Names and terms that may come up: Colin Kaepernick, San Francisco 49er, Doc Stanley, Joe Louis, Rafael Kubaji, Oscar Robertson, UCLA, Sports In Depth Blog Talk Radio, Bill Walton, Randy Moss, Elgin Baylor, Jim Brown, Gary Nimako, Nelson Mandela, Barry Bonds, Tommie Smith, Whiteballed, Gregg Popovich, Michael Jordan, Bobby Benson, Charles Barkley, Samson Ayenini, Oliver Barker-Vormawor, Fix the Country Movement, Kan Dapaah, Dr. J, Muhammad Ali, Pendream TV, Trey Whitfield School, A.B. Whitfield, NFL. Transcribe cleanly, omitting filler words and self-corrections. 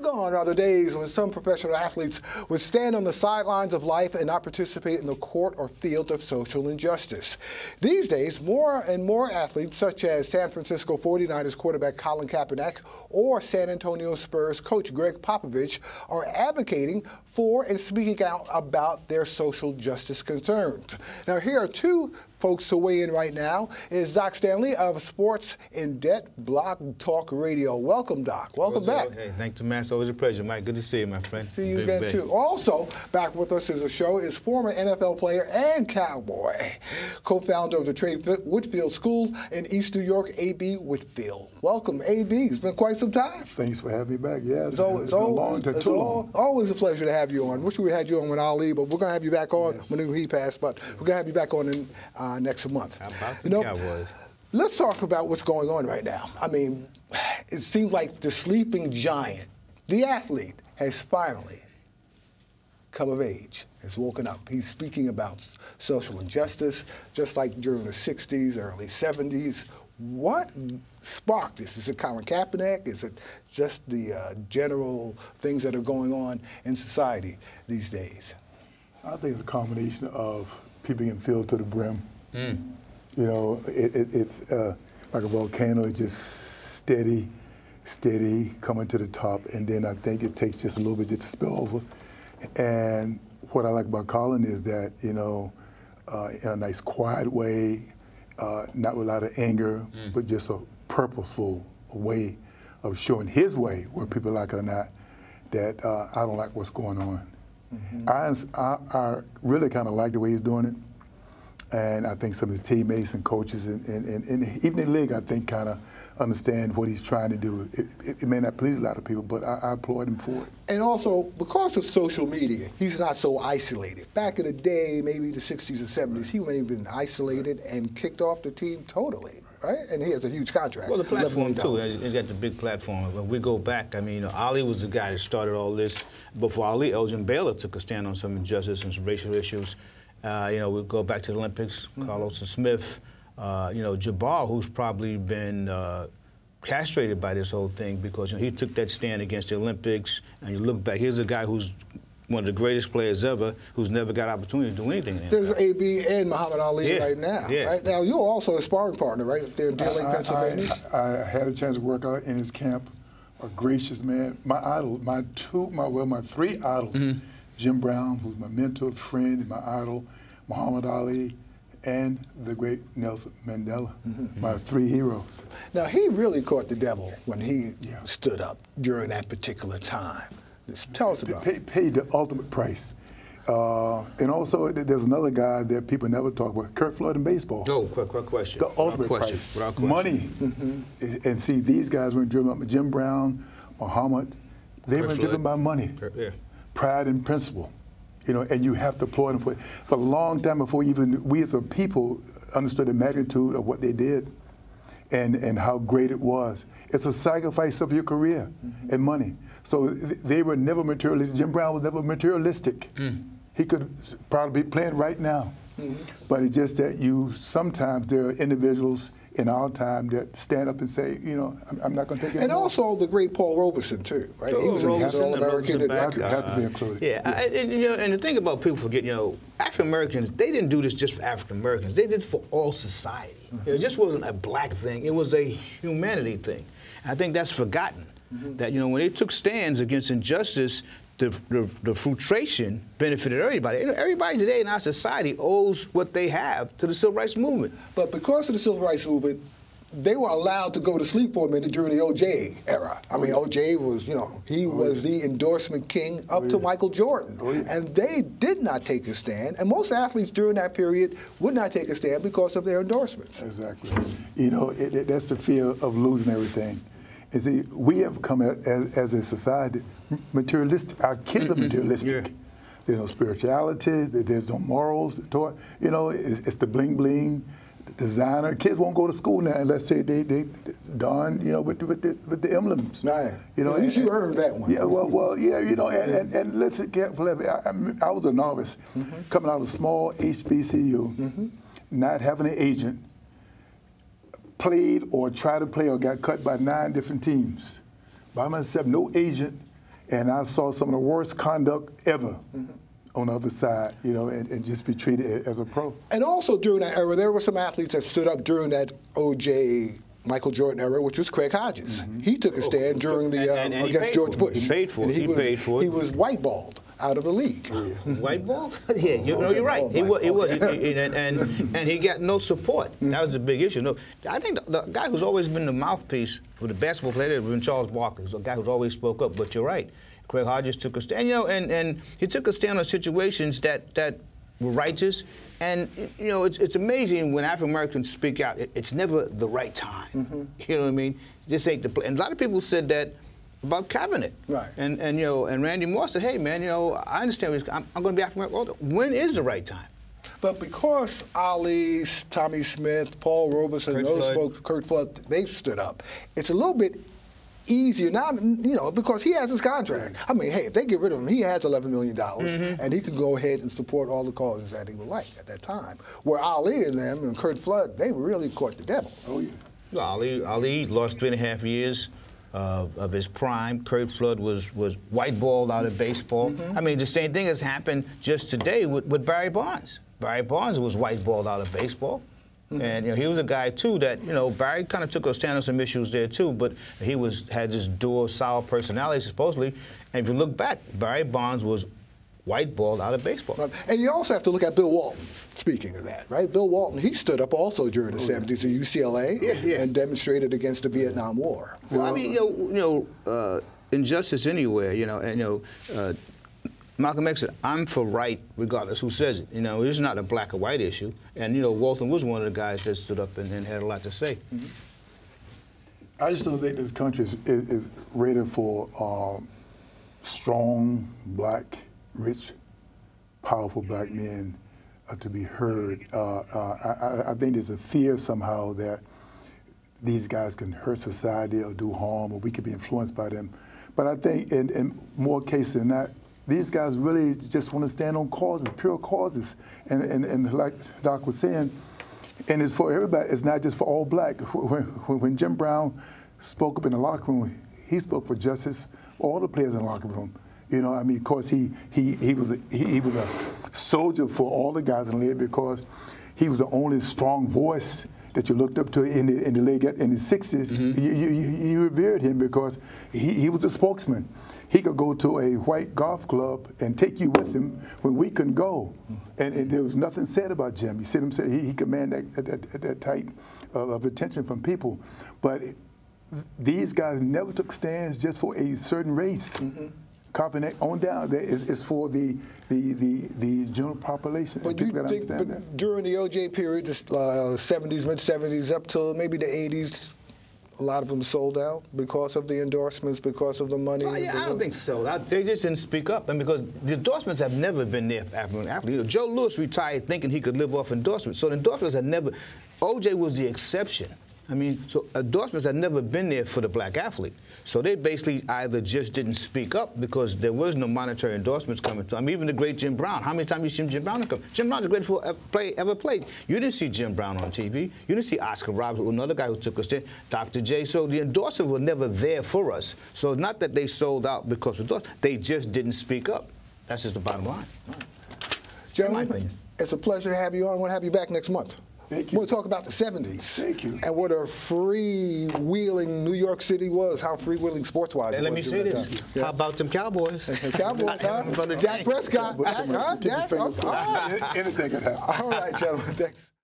gone are the days when some professional athletes would stand on the sidelines of life and not participate in the court or field of social injustice. These days, more and more athletes, such as San Francisco 49ers quarterback Colin Kaepernick or San Antonio Spurs coach Gregg Popovich, are advocating for and speaking out about their social justice concerns. Now, here are two folks to weigh in right now. Is Doc Stanley of Sports In Depth Blog Talk Radio. Welcome, Doc. Welcome back. Hey, thank you, man. It's always a pleasure, Mike. Good to see you, my friend. See you again, too. Also back with us is a show is former NFL player and cowboy, co-founder of the Trey Whitfield School in East New York, A.B. Whitfield. Welcome, A.B. It's been quite some time. Thanks for having me back. Yeah, it's been long. Always a pleasure to have you on. Wish we had you on with Ali, but we're going to have you back on when he passed, but we're going to have you back on in next month. How about let's talk about what's going on right now. I mean, it seems like the sleeping giant, the athlete, has finally come of age, has woken up. He's speaking about social injustice, just like during the 60s, early 70s. What sparked this? Is it Colin Kaepernick? Is it just the general things that are going on in society these days? I think it's a combination of people getting filled to the brim. Mm. You know, it's like a volcano, just steady, coming to the top, and then I think it takes just a little bit just to spill over. And what I like about Colin is that, you know, in a nice quiet way, not with a lot of anger, but just a purposeful way of showing his way, where people like it or not, that I don't like what's going on. Mm-hmm. I really kind of like the way he's doing it. And I think some of his teammates and coaches and even the league, I think, kind of understand what he's trying to do. It may not please a lot of people, but I applaud him for it. And also, because of social media, he's not so isolated. Back in the day, maybe the 60s and 70s, he wouldn't have been isolated and kicked off the team totally, right? And he has a huge contract. Well, the platform, too. He's got the big platform. When we go back, I mean, you know, Ali was the guy that started all this. Before Ali, Elgin Baylor took a stand on some injustice and some racial issues. You know, we go back to the Olympics, Carlos and Smith, you know, Jabbar, who's probably been castrated by this whole thing because, you know, he took that stand against the Olympics. And you look back, here's a guy who's one of the greatest players ever, who's never got opportunity to do anything. There's A.B. and Muhammad Ali right now. Yeah. Right now, you're also a sparring partner, right, up there in Deer Lake, Pennsylvania. I had a chance to work out in his camp. A gracious man. My idol, my three idols. Mm-hmm. Jim Brown, who's my mentor, friend, and my idol, Muhammad Ali, and the great Nelson Mandela, my three heroes. Now, he really caught the devil when he stood up during that particular time. Just tell us about it. Paid the ultimate price. And also, there's another guy that people never talk about, Curt Flood in baseball. Oh, quick question. The ultimate price. Money. And see, these guys weren't driven by Jim Brown, Muhammad, they were driven by money. Yeah. Pride and principle, you know, and you have to applaud them for it. For a long time before even we as a people understood the magnitude of what they did and how great it was. It's a sacrifice of your career and money. So they were never materialistic. Jim Brown was never materialistic. He could probably be playing right now. But it's just that you sometimes there are individuals in our time that stand up and say, you know, I'm not going to take it. And also the great Paul Robeson, too, right? He was an All-American. Had to be included. And the thing about people forget, you know, African-Americans, they didn't do this just for African-Americans. They did it for all society. It just wasn't a black thing. It was a humanity thing. And I think that's forgotten, that, you know, when they took stands against injustice, the frustration benefited everybody. Everybody today in our society owes what they have to the Civil Rights Movement. But because of the Civil Rights Movement, they were allowed to go to sleep for a minute during the O.J. era. I mean, O.J. was, you know, he was the endorsement king up to Michael Jordan. And they did not take a stand. And most athletes during that period would not take a stand because of their endorsements. Exactly. You know, that's the fear of losing everything. And see, we have come as a society materialistic. Our kids are materialistic. There's no spirituality. There's no morals. You know, it's the bling bling, the designer. Kids won't go to school now unless they don, you know, with the emblems. Right. You know, at least you earned that one. Yeah. Well. Yeah. You know, and let's get careful. I was a novice, coming out of a small HBCU, not having an agent. Played or tried to play or got cut by 9 different teams. By myself, no agent, And I saw some of the worst conduct ever on the other side, you know, and just be treated as a pro. And also during that era, there were some athletes that stood up during that O.J., Michael Jordan era, which was Craig Hodges. He took a stand during the and against George Bush. He paid for it. He was whiteballed out of the league. Whiteballed? Yeah, you're right. And he got no support. That was the big issue. No, I think the guy who's always been the mouthpiece for the basketball player has been Charles Barkley, the guy who's always spoke up. But you're right, Craig Hodges took a stand. You know, and he took a stand on situations that were righteous. And, you know, it's amazing when African-Americans speak out. It's never the right time. You know what I mean? This ain't the play. And a lot of people said that about Kaepernick. Right. And you know, and Randy Moss said, hey, man, you know, I understand what I'm going to be African-American. When is the right time? But because Ali, Tommie Smith, Paul Robeson, Curt Flood, they stood up, it's a little bit easier now, you know, because he has his contract. I mean, hey, if they get rid of him, he has $11 million, and he could go ahead and support all the causes that he would like at that time. Where Ali and them and Curt Flood, they really caught the devil. Oh, yeah. Well, Ali lost 3.5 years of his prime. Curt Flood was whiteballed out of baseball. I mean, the same thing has happened just today with Barry Bonds. Barry Bonds was whiteballed out of baseball. And you know, he was a guy too that, you know, Barry kind of took a stand on some issues there too, but he had this dual sour personality supposedly. And if you look back, Barry Bonds was whiteballed out of baseball. And you also have to look at Bill Walton. Speaking of that, right? Bill Walton, he stood up also during the 70s at UCLA and demonstrated against the Vietnam War. Well, I mean, injustice anywhere, you know, and you know. Malcolm X said, I'm for right regardless who says it. You know, it's not a black or white issue. And, you know, Walton was one of the guys that stood up and had a lot to say. I just don't think this country is rated for strong, black, rich, powerful black men to be heard. I think there's a fear somehow that these guys can hurt society or do harm, or we could be influenced by them. But I think in more cases than that, these guys really just want to stand on causes, pure causes. And like Doc was saying, and it's for everybody, it's not just for all black. When Jim Brown spoke up in the locker room, he spoke for justice, all the players in the locker room. You know, I mean, of course, he was a soldier for all the guys in the league because he was the only strong voice that you looked up to in the league in the 60s. You revered him because he was a spokesman. He could go to a white golf club and take you with him when we couldn't go. And there was nothing said about Jim. You see what I'm saying? He commanded that type of attention from people. But these guys never took stands just for a certain race. Kaepernick on down, it's for the general population. But do you think that during the O.J. period, the 70s, mid-70s, up till maybe the 80s, a lot of them sold out because of the endorsements, because of the money? Oh, yeah, I don't think so. They just didn't speak up. And because the endorsements have never been there for African athletes. You know, Joe Louis retired thinking he could live off endorsements. So the endorsements had never, O.J. was the exception. I mean, so endorsements had never been there for the black athlete. So they basically either just didn't speak up because there was no monetary endorsements coming to them. I mean, even the great Jim Brown. How many times you seen Jim Brown come? Jim Brown's the greatest player ever played. You didn't see Jim Brown on TV. You didn't see Oscar Robertson, another guy who took a stand, Dr. J. So the endorsements were never there for us. So not that they sold out because of endorsements. They just didn't speak up. That's just the bottom line. Gentlemen, it's a pleasure to have you on. We'll have you back next month. Thank you. We'll talk about the 70s. Thank you. And what a freewheeling New York City was, how freewheeling sports-wise it was. And let me say this. Yeah. How about them Cowboys? Cowboys, huh? Brother Jack Prescott. Anything could happen. All right, gentlemen. Thanks.